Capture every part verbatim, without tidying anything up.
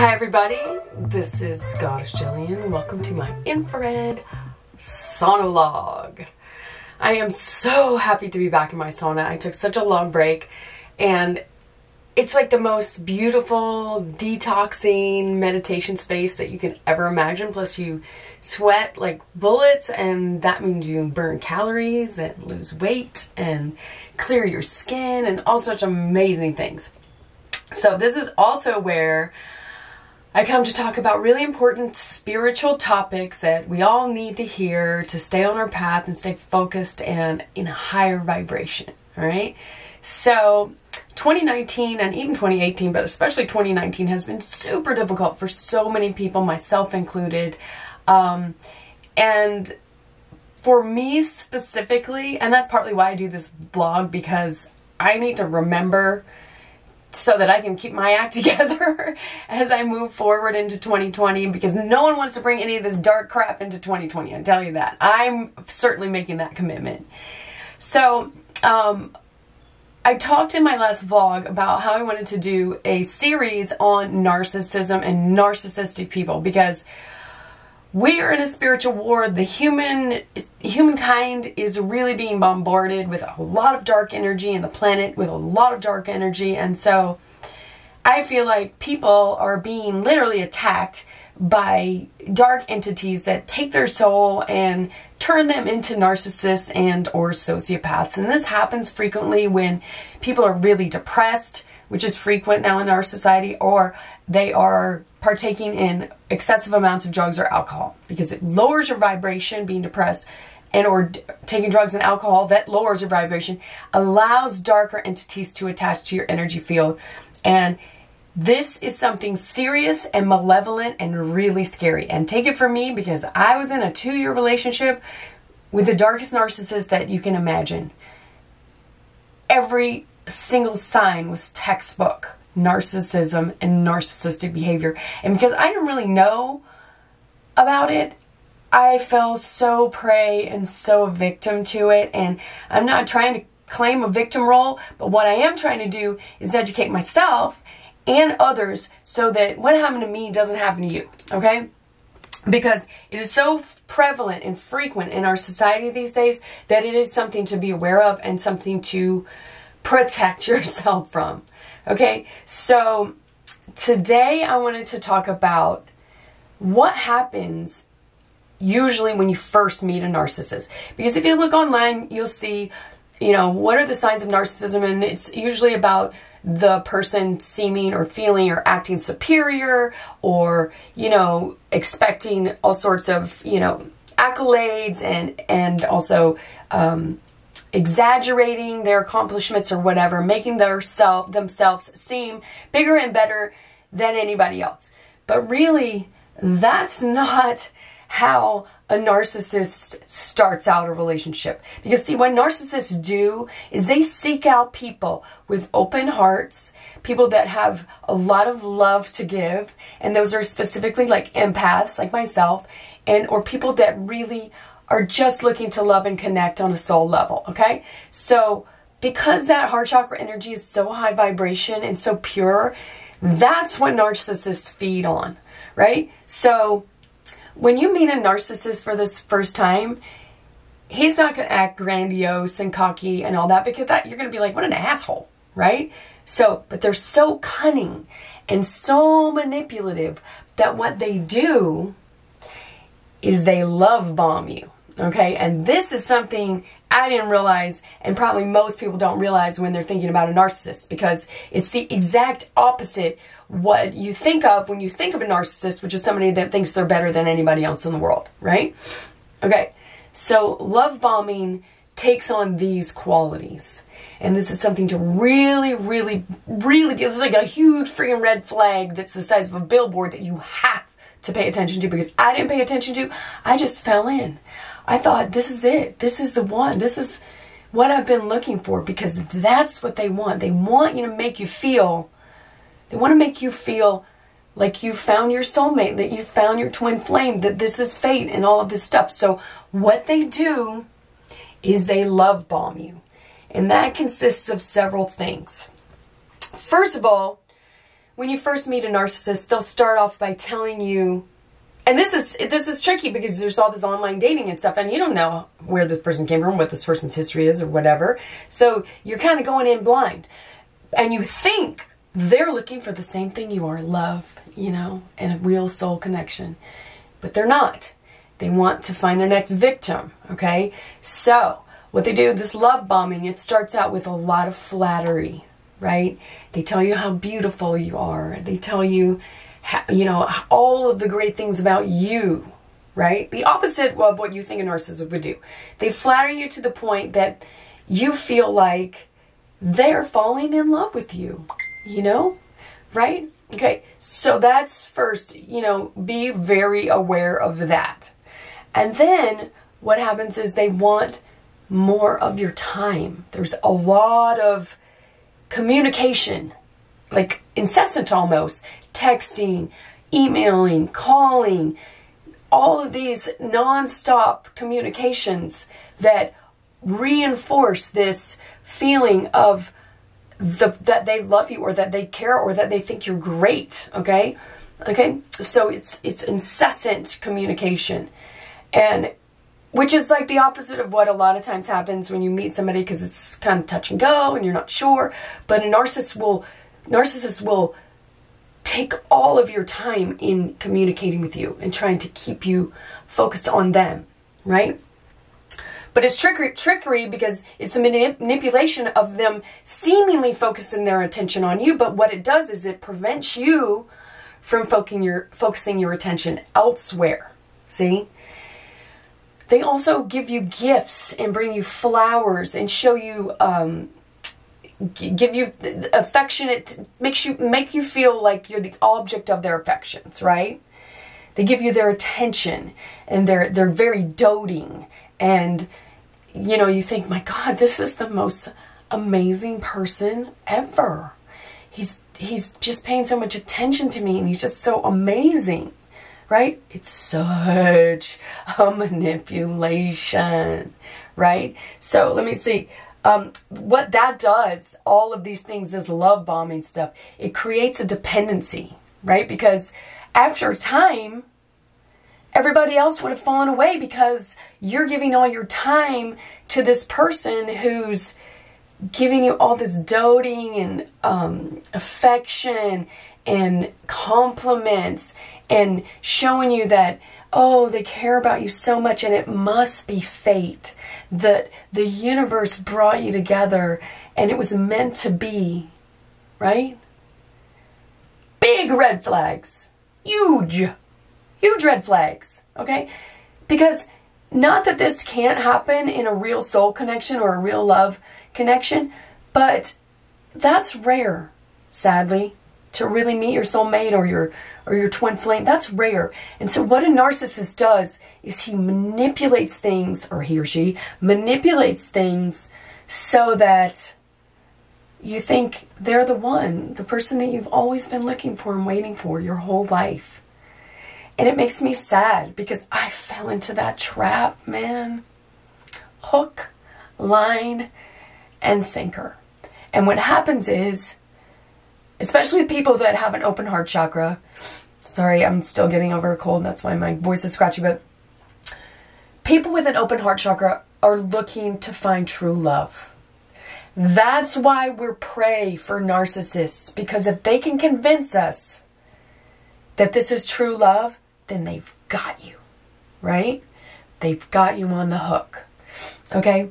Hi everybody, this is Goddess Gillian. Welcome to my infrared saunologue. I am so happy to be back in my sauna. I took such a long break and it's like the most beautiful detoxing meditation space that you can ever imagine. Plus you sweat like bullets and that means you burn calories and lose weight and clear your skin and all such amazing things. So this is also where I come to talk about really important spiritual topics that we all need to hear to stay on our path and stay focused and in a higher vibration, all right? So twenty nineteen and even twenty eighteen, but especially twenty nineteen has been super difficult for so many people, myself included. Um, and for me specifically, and that's partly why I do this vlog, because I need to remember so that I can keep my act together as I move forward into twenty twenty, because no one wants to bring any of this dark crap into twenty twenty. I tell you that. I'm certainly making that commitment. So um, I talked in my last vlog about how I wanted to do a series on narcissism and narcissistic people, because we are in a spiritual war. The human, humankind is really being bombarded with a lot of dark energy, and the planet with a lot of dark energy. And so I feel like people are being literally attacked by dark entities that take their soul and turn them into narcissists and or sociopaths. And this happens frequently when people are really depressed, which is frequent now in our society, or they are partaking in excessive amounts of drugs or alcohol, because it lowers your vibration. Being depressed and or taking drugs and alcohol, that lowers your vibration, allows darker entities to attach to your energy field. And this is something serious and malevolent and really scary. And take it from me, because I was in a two-year relationship with the darkest narcissist that you can imagine. Every single sign was textbook narcissism and narcissistic behavior. And because I didn't really know about it, I fell so prey and so victim to it. And I'm not trying to claim a victim role, but what I am trying to do is educate myself and others so that what happened to me doesn't happen to you, okay? Because it is so prevalent and frequent in our society these days that it is something to be aware of and something to protect yourself from. Okay, so today I wanted to talk about what happens usually when you first meet a narcissist. Because if you look online, you'll see, you know, what are the signs of narcissism? And it's usually about the person seeming or feeling or acting superior, or, you know, expecting all sorts of, you know, accolades and, and also, um, exaggerating their accomplishments or whatever, making their self, themselves seem bigger and better than anybody else. But really, that's not how a narcissist starts out a relationship. Because see, what narcissists do is they seek out people with open hearts, people that have a lot of love to give, and those are specifically like empaths, like myself, and or people that really are just looking to love and connect on a soul level, okay? So because that heart chakra energy is so high vibration and so pure, that's what narcissists feed on, right? So when you meet a narcissist for this first time, he's not gonna act grandiose and cocky and all that, because that you're gonna be like, what an asshole, right? So, but they're so cunning and so manipulative that what they do is they love bomb you, okay? And this is something I didn't realize, and probably most people don't realize when they're thinking about a narcissist, because it's the exact opposite what you think of when you think of a narcissist, which is somebody that thinks they're better than anybody else in the world, right? Okay, so love bombing takes on these qualities. And this is something to really, really, really, this is like a huge freaking red flag that's the size of a billboard that you have to pay attention to, because I didn't pay attention to. I just fell in. I thought, this is it. This is the one. This is what I've been looking for, because that's what they want. They want you to make you feel, they want to make you feel like you found your soulmate, that you found your twin flame, that this is fate and all of this stuff. So what they do is they love bomb you. And that consists of several things. First of all, when you first meet a narcissist, they'll start off by telling you, and this is this is tricky because there's all this online dating and stuff, and you don't know where this person came from, what this person's history is, or whatever. So you're kind of going in blind, and you think they're looking for the same thing you are, love, you know, and a real soul connection, but they're not. They want to find their next victim, okay? So what they do, this love bombing, it starts out with a lot of flattery, right? They tell you how beautiful you are. They tell you, how, you know, all of the great things about you, right? The opposite of what you think a narcissist would do. They flatter you to the point that you feel like they're falling in love with you, you know, right? Okay, so that's first, you know, be very aware of that. And then what happens is they want more of your time. There's a lot of communication, like incessant almost, texting, emailing, calling, all of these nonstop communications that reinforce this feeling of the, that they love you, or that they care, or that they think you're great, okay? Okay, so it's it's incessant communication, and which is like the opposite of what a lot of times happens when you meet somebody, because it's kind of touch and go and you're not sure. But a narcissist will, narcissists will take all of your time in communicating with you and trying to keep you focused on them, right? But it's trickery, trickery because it's the manipulation of them seemingly focusing their attention on you. But what it does is it prevents you from focusing your, focusing your attention elsewhere, see? They also give you gifts and bring you flowers and show you, um, give you affectionate, makes you, make you feel like you're the object of their affections, right? They give you their attention, and they're, they're very doting. And, you know, you think, my God, this is the most amazing person ever. He's, he's just paying so much attention to me, and he's just so amazing. Right? It's such a manipulation, right? So let me see. Um, what that does, all of these things, this love bombing stuff, it creates a dependency, right? Because after time, everybody else would have fallen away because you're giving all your time to this person who's giving you all this doting and um, affection and compliments, and showing you that, oh, they care about you so much, and it must be fate that the universe brought you together and it was meant to be, right? Big red flags. Huge. Huge red flags, okay? Because not that this can't happen in a real soul connection or a real love connection, but that's rare, sadly. To really meet your soulmate or your or your twin flame, that's rare. And so what a narcissist does is he manipulates things, or he or she manipulates things so that you think they're the one, the person that you've always been looking for and waiting for your whole life. And it makes me sad because I fell into that trap, man. Hook, line, and sinker. And what happens is, especially people that have an open heart chakra. Sorry, I'm still getting over a cold. That's why my voice is scratchy. But people with an open heart chakra are looking to find true love. That's why we're prey for narcissists. Because if they can convince us that this is true love, then they've got you. Right? They've got you on the hook. Okay?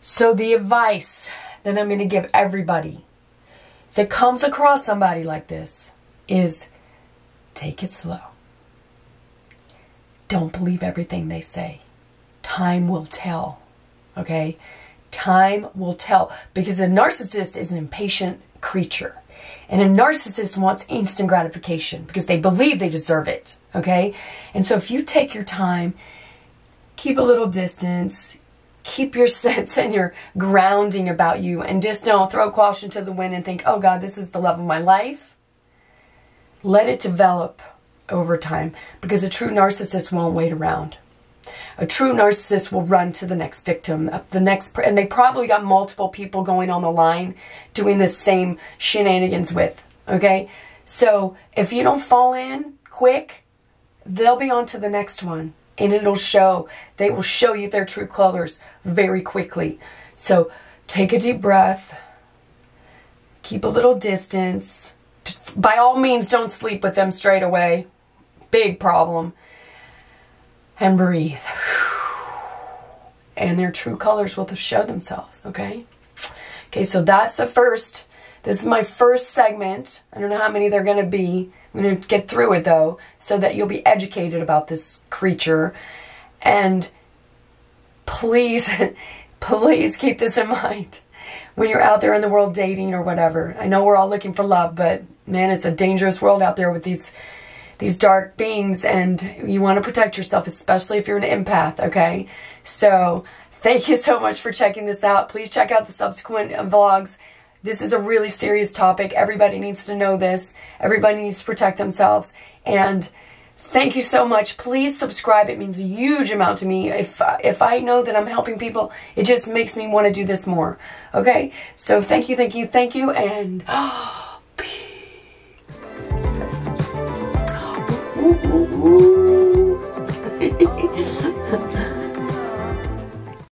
So the advice that I'm going to give everybody that comes across somebody like this is, take it slow. Don't believe everything they say. Time will tell, okay? Time will tell, because a narcissist is an impatient creature, and a narcissist wants instant gratification because they believe they deserve it, okay? And so if you take your time, keep a little distance, keep your sense and your grounding about you, and just don't throw caution to the wind and think, oh God, this is the love of my life. Let it develop over time, because a true narcissist won't wait around. A true narcissist will run to the next victim, the next, and they probably got multiple people going on the line doing the same shenanigans with, Okay, so if you don't fall in quick, they'll be on to the next one, and it'll show. They will show you their true colors very quickly. So take a deep breath. Keep a little distance. By all means, don't sleep with them straight away. Big problem. And breathe. And their true colors will show themselves, okay? Okay, so that's the first. This is my first segment. I don't know how many there are going to be. I'm going to get through it, though, so that you'll be educated about this creature. And please, please keep this in mind when you're out there in the world dating or whatever. I know we're all looking for love, but, man, it's a dangerous world out there with these these dark beings, and you want to protect yourself, especially if you're an empath, okay? So thank you so much for checking this out. Please check out the subsequent vlogs. This is a really serious topic. Everybody needs to know this. Everybody needs to protect themselves. And thank you so much. Please subscribe. It means a huge amount to me. If, if I know that I'm helping people, it just makes me want to do this more, okay? So thank you, thank you, thank you, and... Ooh, ooh, ooh.